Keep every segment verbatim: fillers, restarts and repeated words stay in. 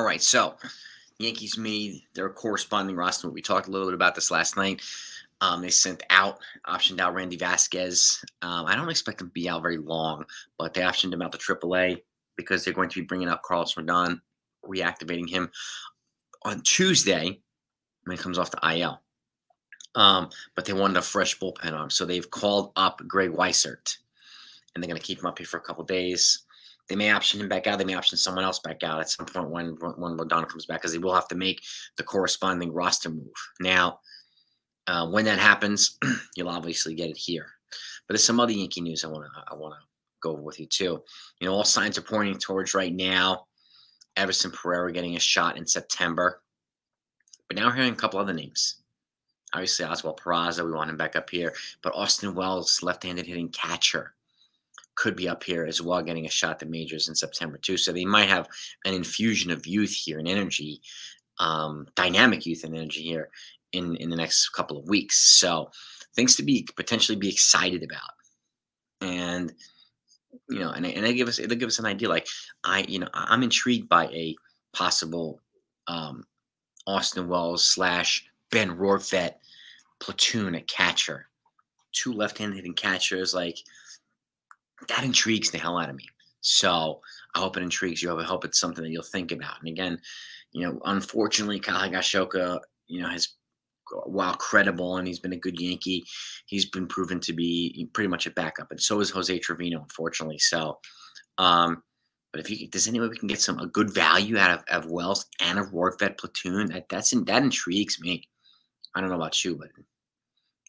All right, so Yankees made their corresponding roster. We talked a little bit about this last night. Um, they sent out, optioned out Randy Vasquez. Um, I don't expect him to be out very long, but they optioned him out to triple A because they're going to be bringing up Carlos Rodon, reactivating him on Tuesday when he comes off the I L. Um, but they wanted a fresh bullpen arm, so they've called up Greg Weissert, and they're going to keep him up here for a couple days. They may option him back out. They may option someone else back out at some point when when Rodon comes back, because they will have to make the corresponding roster move. Now, uh, when that happens, you'll obviously get it here. But there's some other Yankee news I want to I want to go over with you too. You know, all signs are pointing towards right now Everson Pereira getting a shot in September. But now we're hearing a couple other names. Obviously, Oswald Peraza, we want him back up here. But Austin Wells, left-handed hitting catcher, could be up here as well, getting a shot at the majors in September too. So they might have an infusion of youth here and energy, um, dynamic youth and energy here in, in the next couple of weeks. So things to be potentially be excited about. And, you know, and, and they give us, it'll give us an idea. Like I, you know, I'm intrigued by a possible um, Austin Wells slash Ben Rortvedt platoon at catcher, two left-handed hitting catchers. Like, that intrigues the hell out of me. So I hope it intrigues you. I hope it's something that you'll think about. And again, you know, unfortunately, Kyle Higashoka, you know, has, while credible and he's been a good Yankee, he's been proven to be pretty much a backup. And so is Jose Trevino, unfortunately. So, um, but if you, there's any way we can get some a good value out of, of Wells and a Rortvedt platoon, that that's that intrigues me. I don't know about you, but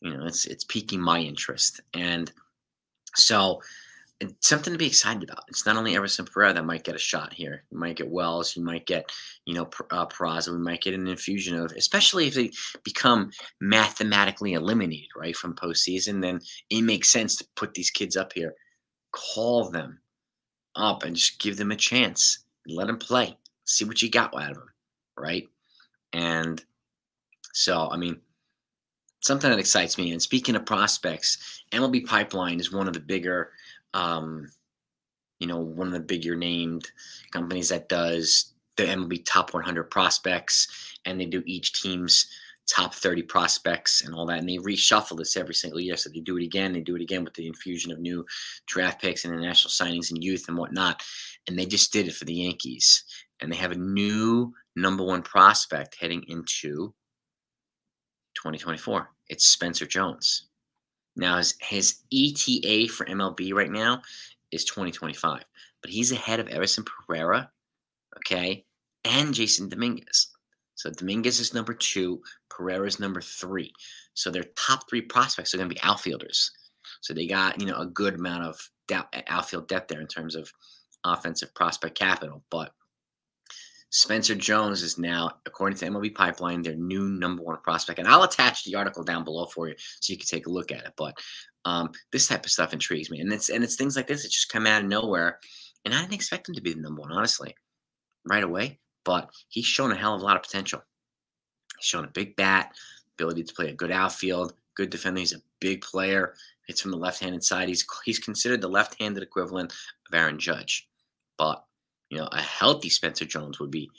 you know, it's it's piquing my interest. And so, it's something to be excited about. It's not only Everson Pereira that might get a shot here. You might get Wells. You might get, you know, uh, Peraza. We might get an infusion of, especially if they become mathematically eliminated, right, from postseason, then it makes sense to put these kids up here, call them up, and just give them a chance. Let them play. See what you got out of them, right? And so, I mean, something that excites me. And speaking of prospects, M L B Pipeline is one of the bigger – Um, you know, one of the bigger named companies that does the M L B top one hundred prospects, and they do each team's top thirty prospects and all that. And they reshuffle this every single year. So they do it again. They do it again with the infusion of new draft picks and international signings and youth and whatnot. And they just did it for the Yankees. And they have a new number one prospect heading into twenty twenty-four. It's Spencer Jones. Now, his, his E T A for M L B right now is twenty twenty-five, but he's ahead of Everson Pereira, okay, and Jason Dominguez. So Dominguez is number two, Pereira is number three. So their top three prospects are going to be outfielders. So they got, you know, a good amount of depth, outfield depth there in terms of offensive prospect capital. But Spencer Jones is now, according to M L B Pipeline, their new number one prospect. And I'll attach the article down below for you so you can take a look at it. But um, this type of stuff intrigues me. And it's and it's things like this that just come out of nowhere. And I didn't expect him to be the number one, honestly, right away. But he's shown a hell of a lot of potential. He's shown a big bat, ability to play a good outfield, good defender. He's a big player. Hits from the left-handed side. He's, he's considered the left-handed equivalent of Aaron Judge. But you know, a healthy Spencer Jones would be,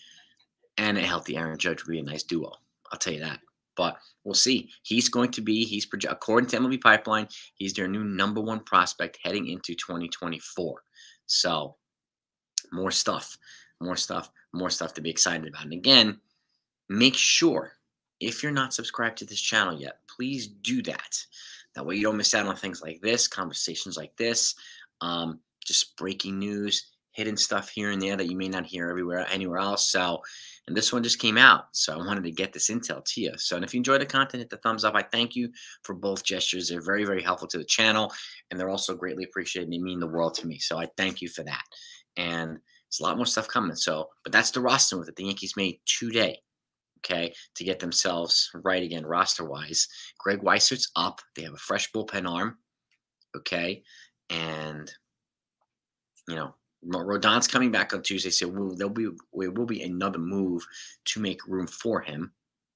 and a healthy Aaron Judge would be a nice duo. I'll tell you that. But we'll see. He's going to be, he's according to M L B Pipeline, he's their new number one prospect heading into twenty twenty-four. So more stuff, more stuff, more stuff to be excited about. And again, make sure if you're not subscribed to this channel yet, please do that. That way you don't miss out on things like this, conversations like this, um, just breaking news, hidden stuff here and there that you may not hear everywhere, anywhere else. So, and this one just came out, so I wanted to get this intel to you. So, and if you enjoy the content, hit the thumbs up. I thank you for both gestures. They're very, very helpful to the channel, and they're also greatly appreciated. They mean the world to me. So I thank you for that. And there's a lot more stuff coming. So, but that's the roster move that the Yankees made today, okay, to get themselves right again roster-wise. Greg Weissert's up. They have a fresh bullpen arm, okay? And, you know, Rodon's coming back on Tuesday, so we'll, there'll be there will be another move to make room for him.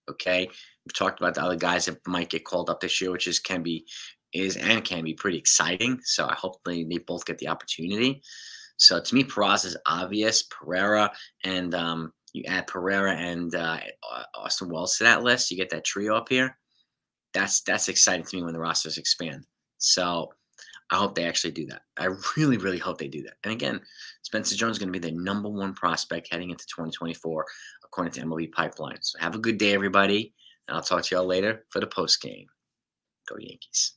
Okay, we've talked about the other guys that might get called up this year, which is can be is and can be pretty exciting. So I hope they, they both get the opportunity. So to me, Peraza's obvious, Pereira, and um, You add Pereira and uh, Austin Wells to that list. You get that trio up here. That's that's exciting to me when the rosters expand. So I hope they actually do that. I really, really hope they do that. And again, Spencer Jones is going to be the number one prospect heading into twenty twenty-four, according to M L B Pipeline. So have a good day, everybody. And I'll talk to y'all later for the post game. Go Yankees.